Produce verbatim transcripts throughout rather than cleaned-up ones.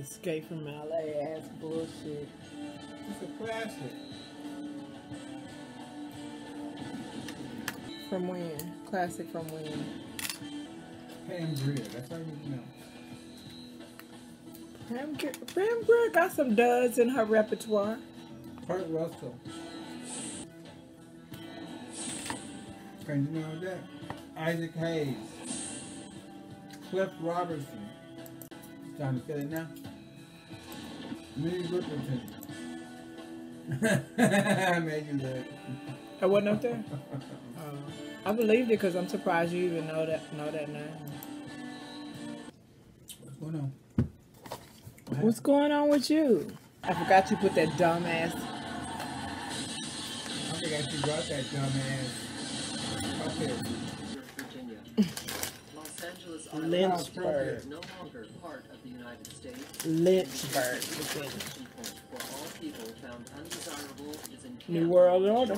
Escape from L A ass bullshit. It's a classic. From when? Classic from when? Pam Grier, that's how you know. Pam Grier, Pam Grier got some duds in her repertoire. Kurt Russell. And you know that? Isaac Hayes. Cliff Robertson. Time to get it now. Minnie Riperton. I made you that. I wasn't up there? uh, I believed it because I'm surprised you even know that know that now. What's going on? What What's going on with you? I forgot you put that dumb ass. I forgot you brought that dumb ass. Up here. Lynchburg. No longer part of the United States. Lynchburg. New World Order.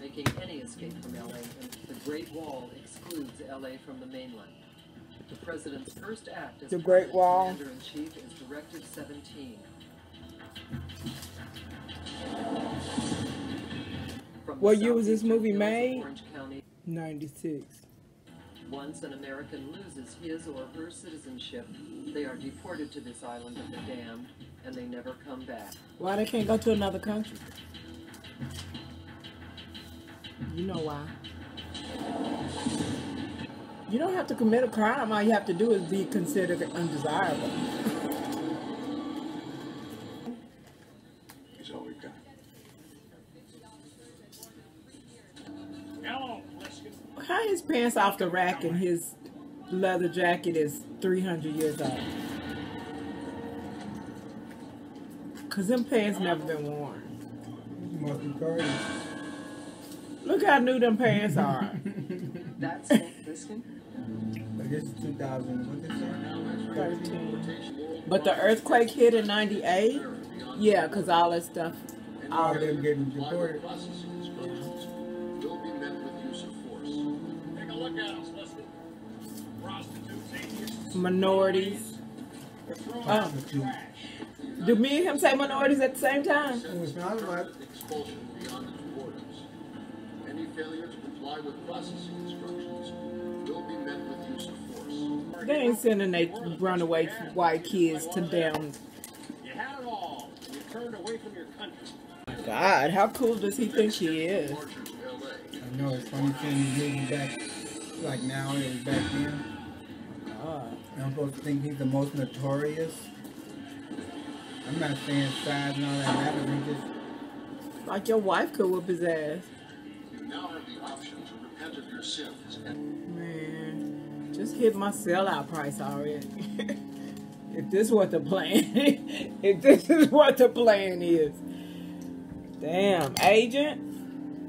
Making any escape from L A, the Great Wall excludes L A from the mainland. The president's first act as the Great Wall Commander in Chief is Directive seventeen. What year was this movie made? ninety-six. Once an American loses his or her citizenship, they are deported to this island of the damned, and they never come back. Why they can't go to another country? You know why. You don't have to commit a crime. All you have to do is be considered undesirable. That's all we've got. How his pants off the rack and his leather jacket is three hundred years old? Because them pants never been worn. Look how new them pants are. That's Plissken. This is two thousand thirteen. But the earthquake hit in ninety-eight? Yeah, because all that stuff. All them getting deported. Minorities. Oh. Do me and him say minorities at the same time? Expulsion beyond its borders. Any failure to comply with processing instructions will be met with use of force. They ain't sending they runaway white kids to down. You had it all, and you turned away from your country. God, how cool does he think she is? I know it's funny thing back like now it was back then. God. I'm supposed to think he's the most notorious. I'm not saying size and all that matters. I'm just... Like your wife could whoop his ass. You now have the option to repent of your sins. And... Man, just hit my sellout price already. If this what the plan, if this is what the plan is. Damn, agent,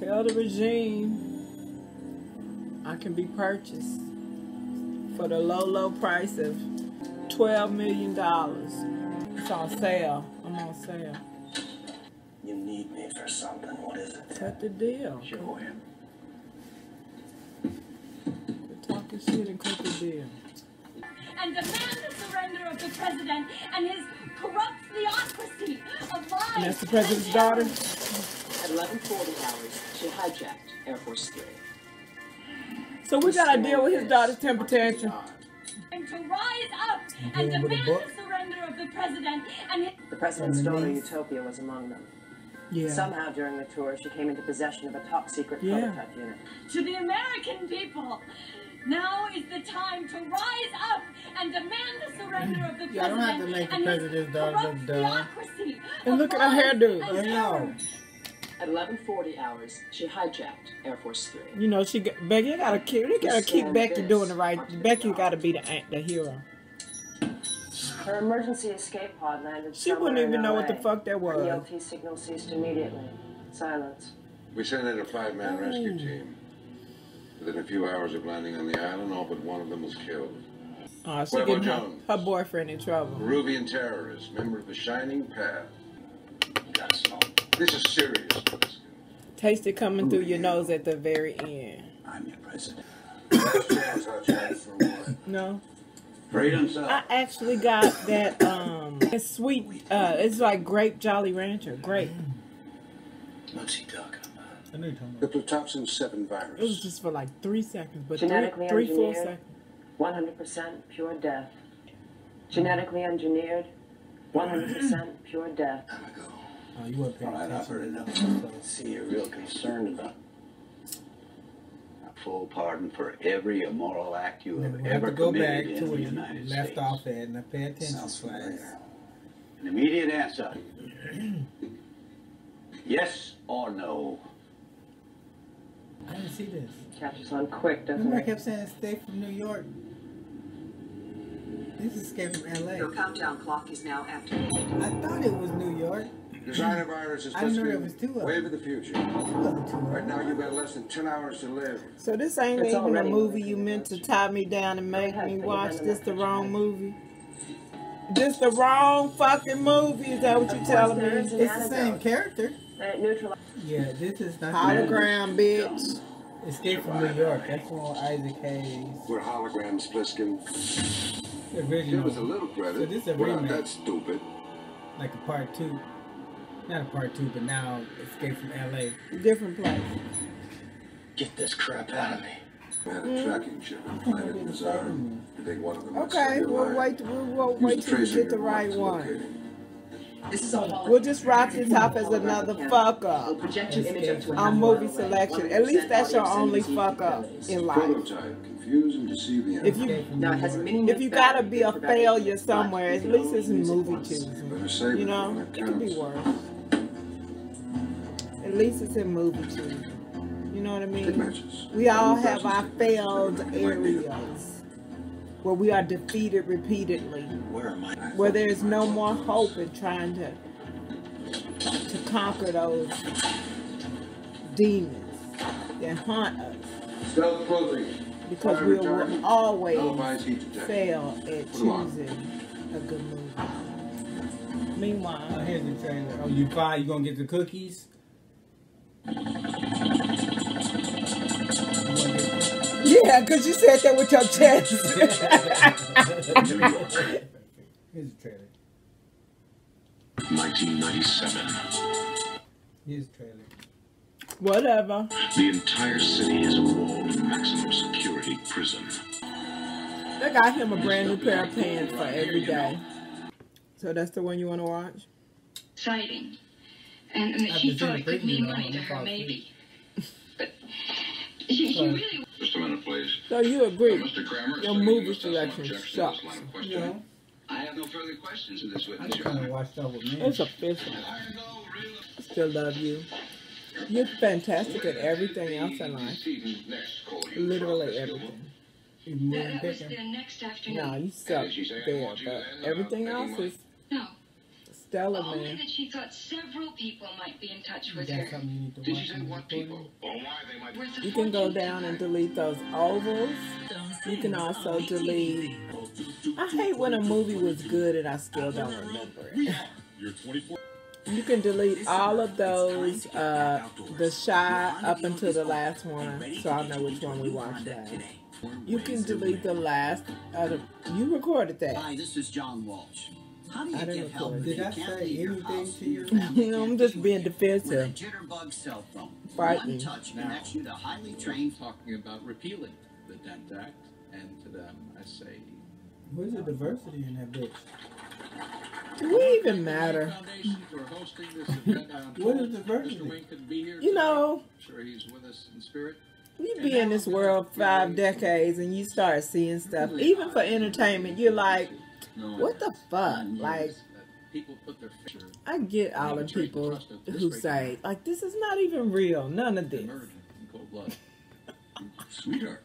tell the regime I can be purchased for the low, low price of twelve million dollars. It's on sale. I'm on sale. You need me for something. What is it? Cut the deal. Sure, go ahead. They're talking shit and cut the deal. And demand the surrender of the president and his corrupt theocracy of lies. And that's the president's daughter? At eleven forty hours, she hijacked Air Force Three. So we gotta deal with his daughter's temper tantrum. And to rise up and demand the surrender of the president and the president's daughter Utopia was among them. Yeah. Somehow during the tour she came into possession of a top secret yeah. prototype unit. To the American people, now is the time to rise up and demand the surrender of the president. Yeah, I don't have to make the president's daughter look dumb. And look at her hairdo. I know. At eleven forty hours, she hijacked Air Force Three. You know, she got, Becky gotta kick. They gotta kick Becky doing the right. Becky gotta be the the hero. Her emergency escape pod landed. She wouldn't even know what the fuck that was. The E L T signal ceased immediately. Silence. We sent in a five-man rescue team. Within a few hours of landing on the island, all but one of them was killed. Oh, she getting her, her boyfriend in trouble. Peruvian terrorist, member of the Shining Path. That's all. This is serious. Taste it coming through your nose at the very end. I'm your president. No. Great and sour. I actually got that. Um, it's sweet. Uh, it's like grape Jolly Rancher. Grape. What's he talking about? I know you're talking about the Platoxin seven virus. It was just for like three seconds, but genetically three, three full seconds. one hundred percent pure death. Genetically engineered. one hundred percent pure death. I'm gonna go. Oh, you weren't paying attention. All right, I've heard enough. I don't see you're real concerned about full pardon for every immoral act you have ever committed in the United States. Left off at and I pay attention flags. An immediate answer. Yes or no? I didn't see this. Catches on quick, doesn't it? I kept saying Escape from New York. This is Escape from L A. Your countdown clock is now activated. I thought it was New York. Designer virus is just a wave of the future. Right now, you've got less than ten hours to live. So this ain't it's even a movie you meant to tie me down and make me watch. This the wrong movie. This the wrong fucking movie. Is that what you're telling me? It's the same character. Yeah, this is not hologram, bitch. Escape from New York. That's all Isaac Hayes. We're holograms, Plissken. Original. There was a little credit. So this is a remake. We're not that stupid. Like a part two. Not a part two, but now Escape from L A. Different place. Get this crap out of me. Man, mm-hmm. a tracking ship on planet Bizarre. You think one of them okay, we'll wait, we'll, we'll wait till we get the right one. This is all we'll just rock this off as another fuck up. We'll on movie selection. At least that's your only fuck up in life. Confuse and deceive the if you, no, it has if you gotta be a failure somewhere, at least it's in movie choosing. You know, it could be worse. At least it's in movie too. You know what I mean? We all have our failed areas where we are defeated repeatedly. Where there is no more hope in trying to to conquer those demons that haunt us. Because we will always fail at choosing a good movie. Meanwhile, oh, here's the trailer. Oh, you buy? You gonna get the cookies? Yeah, because you said that with your chest. Here's the trailer. nineteen ninety-seven. Here's the trailer. Whatever. The entire city is a walled maximum security prison. They got him a brand new pair of pants for every day. So that's the one you want to watch? Exciting. And, and he thought it could mean money to her, maybe. But he, he really... Just a minute, please. So you agree. Uh, Mister Kramer, your movie selection sucks. Yeah. I have no further questions in this witness. It's official. Still love you. You're fantastic at everything else in life. Literally everything. That was the next afternoon. No, you suck there, but everything else is stellar, man. Only that she thought several people might be in touch with her. Did she say what people? You can go down and delete those ovals. You can also delete... I hate when a movie was good and I still don't remember it. You're twenty-four... You can delete all of those, uh, the shy up until the last one, so I'll know which one we watched last. You can delete the last, uh, the, you recorded that. Hi, this is John Walsh. How do you I didn't record it. Did I say anything to you? You know, I'm just being defensive. Frightening. Talking about repealing the Dent Act, and to them I say... Where's the diversity in that bitch? Do we even matter? What is diversity? You know, you be in this world five decades and you start seeing stuff, even for entertainment, you're like, what the fuck? Like, I get all the people who say, like, this is not even real, none of this. Sweetheart.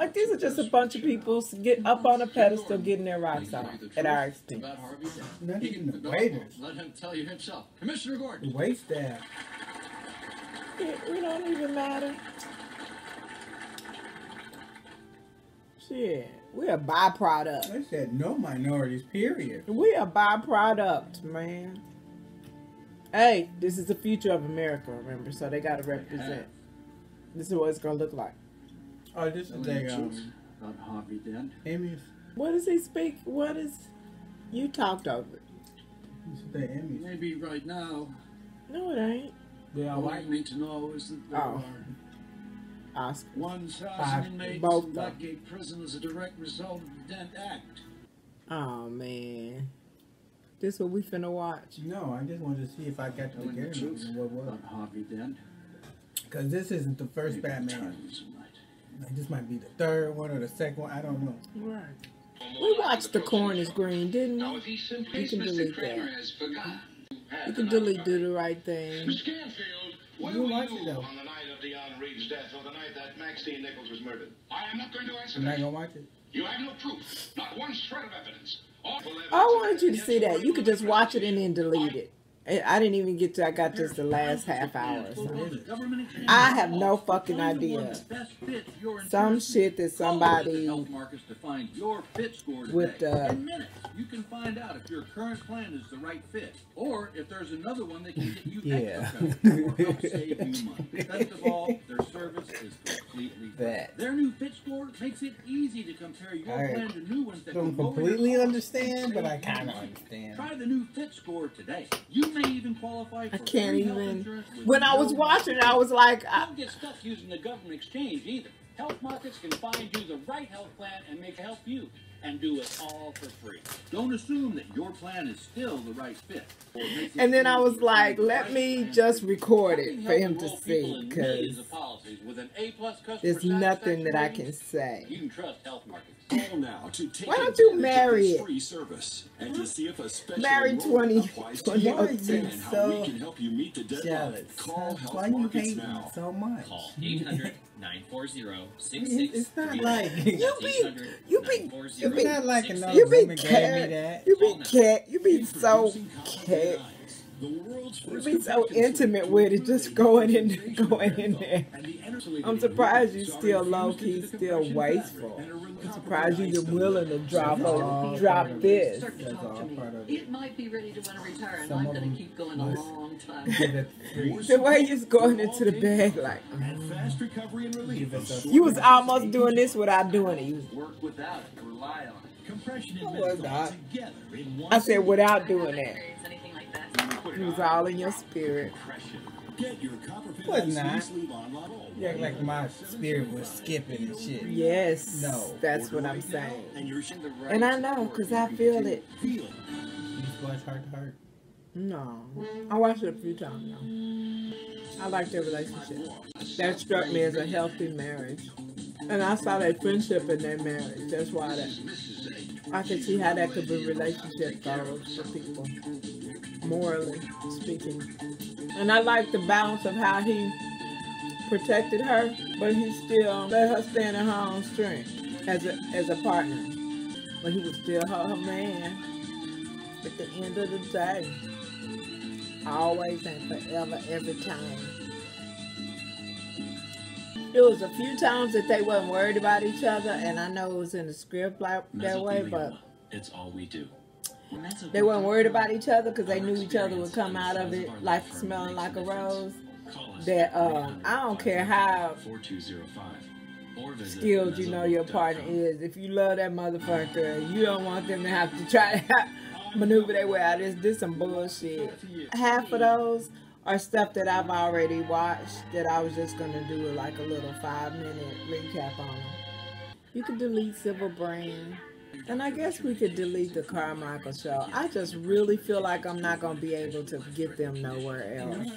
Like, these are just a bunch of people get up on a pedestal getting their rocks off at our expense. Not even the waiters. Let him tell you himself. Commissioner Gordon. Wait there. We don't even matter. Shit. We're a byproduct. They said no minorities, period. We're a byproduct, man. Hey, this is the future of America, remember? So they got to represent. This is what it's going to look like. Oh, this is a um, about Harvey Dent. Amy What does he speak? What is... You talked over it. Maybe right now. No, it ain't. They are white. Need to know is that there oh. are one thousand inmates in Blackgate Prison as a direct result of the Dent Act. Oh, man. This what we finna watch? No, I just wanted to see if I got to the truth what was. Harvey Dent. Because this isn't the first Maybe Batman. Like, this might be the third one or the second one. I don't know. Right. We watched The Corn is Green, didn't we? You can delete that. You can delete Do the Right Thing. You watched it though. On the night of Dionne Reed's death, or the night that Maxine Nichols was murdered. I am not going to answer that. I'm not going to watch it. You have no proof. Not one shred of evidence. I wanted you to see that. You could just watch it and then delete it. I didn't even get to, I got just the last half hour or something. I have no fucking idea. Some shit that somebody with the... In minutes, you can find out if your current plan is the right fit, or if there's another one that can get you extra credit or help save you money. Best of all, their service is completely free. Their new fit score makes it easy to compare your plan to new ones that can completely understand, but I kind of understand. Try the new fit score today. You may even qualify for I can't even. When I was watching it, I was like, I don't get stuck using the government exchange either. Health Markets can find you the right health plan and make it help you, and do it all for free. Don't assume that your plan is still the right fit. And then I was like, let me just record it for him to see, because there's nothing that I can say. You can trust Health Markets. Call now to take Why don't you marry it? Free service and to see if a special marry twenty. twenty so we can help you meet the deadline. Call Health Why Markets you now. So much. Call eight hundred, nine four zero, six six three zero. It's not like you be you be you be not like another you be cat you be cat you be so cat. You'd be so intimate with it, just going in, going in there. I'm surprised you still low-key, still wasteful. I'm surprised you're willing to drop a, drop this. It might be ready to want to retire, and I'm going to keep going a long time. The way you're going into the bed, like, you was almost doing this without doing it. Work without it, rely on it. Compression and mental together in one. I said without doing that. It was all in your spirit. What not? Yeah, like my spirit was skipping and shit. Yes. No. That's what I'm saying. And I know, because I feel it. You watch Hart to Hart? No. I watched it a few times now. I like their relationship. That struck me as a healthy marriage. And I saw that friendship in their marriage. That's why that, I could see how that could be relationship though for people. Morally speaking. And I like the balance of how he protected her, but he still let her stand in her own strength as a as a partner. But he was still her, her man at the end of the day. Always and forever, every time. It was a few times that they weren't worried about each other, and I know it was in the script like that way, but it's all we do. They weren't worried about each other because they knew each other would come out of it like smelling like a rose. That uh, I don't care how skilled you know your partner is. If you love that motherfucker, you don't want them to have to try to maneuver their way out. This this some bullshit. Half of those are stuff that I've already watched that I was just gonna do like a little five minute recap on. You can delete Civil Brain. And I guess we could delete the Carmichael Show. I just really feel like I'm not going to be able to get them nowhere else.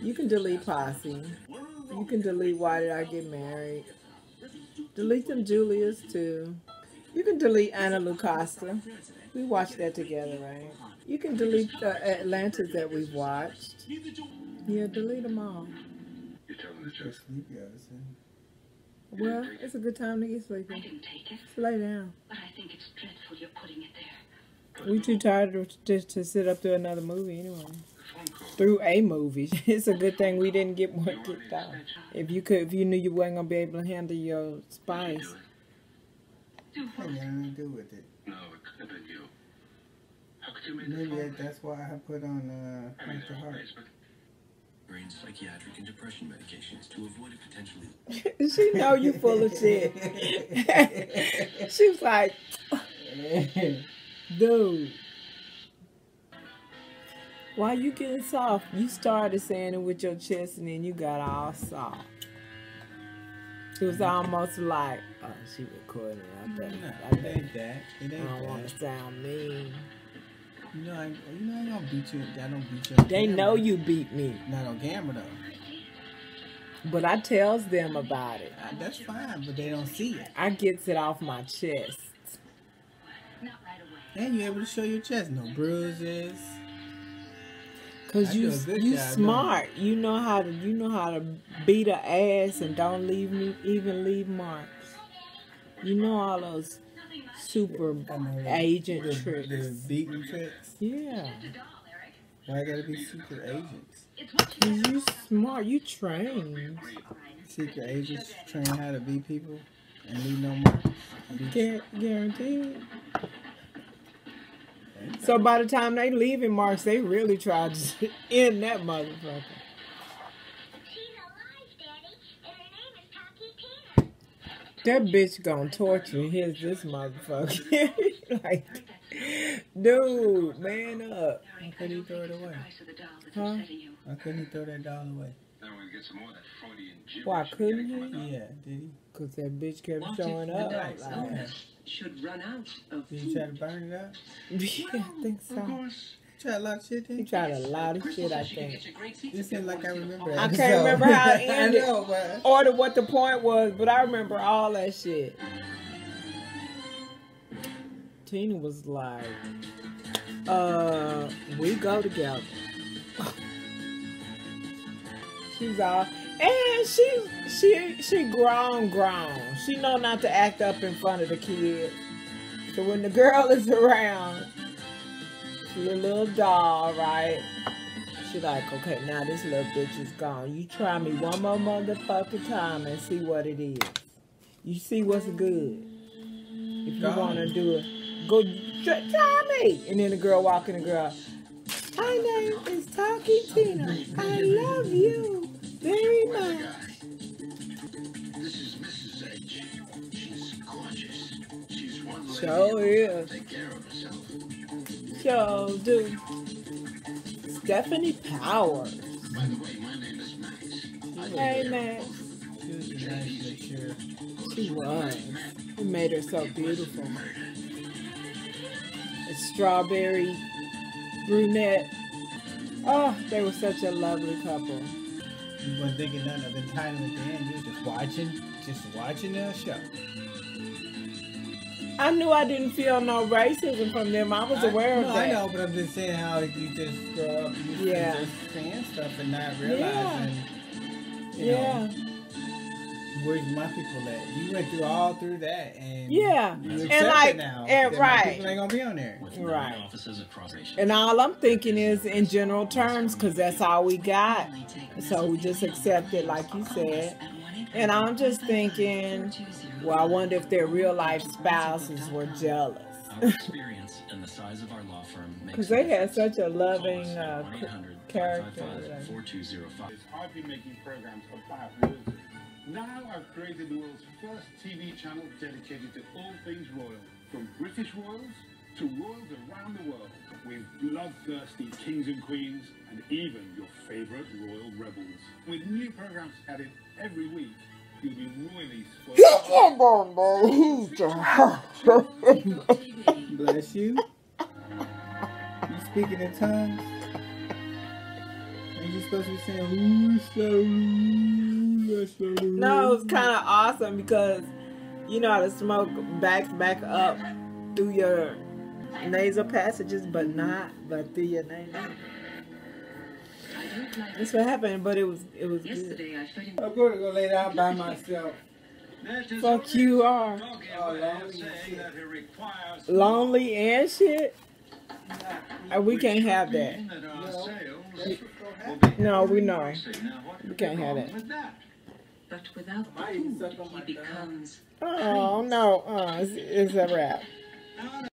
You can delete Posse. You can delete Why Did I Get Married. Delete them Julius, too. You can delete Anna Lucasta. We watched that together, right? You can delete the Atlantis that we've watched. Yeah, delete them all. You're telling the truth. Well, it's a good time to get sleepy. I didn't take it. Just lay down. But I think it's dreadful you're putting it there. We too tired to, to sit up through another movie anyway. Through a movie. It's a good thing we didn't get more kicked out. If you could, if you knew you weren't gonna be able to handle your spice. Do what? I didn't do with it. No, it could have been you. How could you make that? Maybe that's why I put on uh, Hart to Hart. brains psychiatric and depression medications to avoid a potentially... She know you full of shit. She was like, dude, why you getting soft? You started saying it with your chest and then you got all soft. It was almost like, oh, she recording it. I bet, no, I bet. It ain't that. It ain't I don't want to sound mean. You know, I, you know, I don't beat you. I don't beat you. They camera. Know you beat me. Not on camera though. But I tells them about it. I, that's fine, but they don't see it. I gets it off my chest. Not right away. And you able to show your chest, no bruises. Cause you you smart, you know how to you know how to beat her ass and don't leave me even leave marks. You know all those super agent the, tricks, the beating tricks. Yeah. Why I gotta be super agents? Cause you smart, you trained. Secret agents train how to beat people and leave no marks. Gu guaranteed. So by the time they leaving marks, they really tried to end that motherfucker. She's alive, Daddy, and her name is Talky Tina. That bitch gonna torture his this motherfucker. Like, dude, man up. Why couldn't he throw it away? Huh? Why couldn't he throw that doll away? Why couldn't he? Yeah, did he? Cause that bitch kept what showing up. Like, yeah. Should run out of did you try to burn it up? Yeah, I think so. You tried a lot of shit then? He tried a lot of shit, I think. This seems like I remember it. I can't remember how it ended. I know, but... or to what the point was, but I remember all that shit. Tina was like, uh, we go together. She's all... And she, she, she grown, grown. She know not to act up in front of the kids. So when the girl is around, she a little doll, right? She like, okay, now this little bitch is gone. You try me one more motherfucking time and see what it is. You see what's good. If you want to do it, go try me. And then the girl walking, the girl, my name is Talky Tina. I love you. Very much. This is Missus H. She's gorgeous. She's one lady. Sure is. Take care of herself. Sure do. Stephanie Powers. By the way, my name is Max. Hey, Max. She was a nice picture. She was. It made her so beautiful. A strawberry brunette. Oh, they were such a lovely couple. You weren't thinking none of entitlement at the end. You were just watching, just watching their show. I knew I didn't feel no racism from them. I was I, aware no, of that. I know, but I'm just saying how you just grow up, you yeah. just saying stuff and not realizing, yeah. you know, yeah. where's my people at? You went through all through that, and yeah, you accept and like, it now. And right, my people ain't gonna be on there, right? And all I'm thinking is in general terms, because that's all we got. So we just accept it, like you said. And I'm just thinking, well, I wonder if their real life spouses were jealous. Because they had such a loving uh, character. I've been making programs for five years. Now I've created the world's first T V channel dedicated to all things royal, from British royals to royals around the world, with bloodthirsty kings and queens, and even your favorite royal rebels. With new programs added every week, you'll be royally spoiled. Bless you. You speaking in tongues? Ain't you supposed to be saying, no, it's kind of awesome because you know how to smoke backs back up through your nasal passages, but not but through your nasal. That's what happened, but it was it was yesterday. Good. I'm gonna go lay down by myself. Fuck you are oh, lonely, and lonely and shit. And we can't have that. No, we know we can't have that. But without the food, he becomes. Oh no, uh, it's, it's a wrap.